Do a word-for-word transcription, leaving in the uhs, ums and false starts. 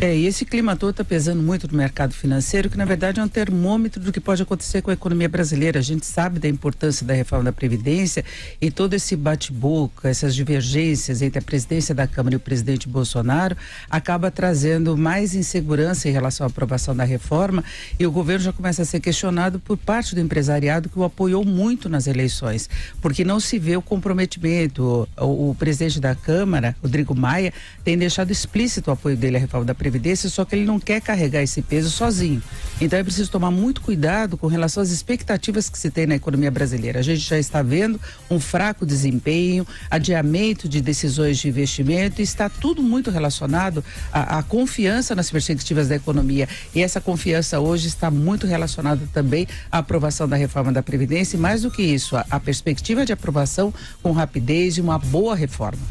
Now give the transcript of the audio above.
É, e esse clima todo está pesando muito no mercado financeiro, que na verdade é um termômetro do que pode acontecer com a economia brasileira. A gente sabe da importância da reforma da Previdência e todo esse bate-boca, essas divergências entre a presidência da Câmara e o presidente Bolsonaro acaba trazendo mais insegurança em relação à aprovação da reforma, e o governo já começa a ser questionado por parte do empresariado, que o apoiou muito nas eleições, porque não se vê o comprometimento. O, o presidente da Câmara, Rodrigo Maia, tem deixado explícito o apoio dele à reforma da Previdência, só que ele não quer carregar esse peso sozinho. Então é preciso tomar muito cuidado com relação às expectativas que se tem na economia brasileira. A gente já está vendo um fraco desempenho, adiamento de decisões de investimento, e está tudo muito relacionado à, à confiança nas perspectivas da economia. E essa confiança hoje está muito relacionada também à aprovação da reforma da Previdência, e mais do que isso, a, a perspectiva de aprovação com rapidez e uma boa reforma.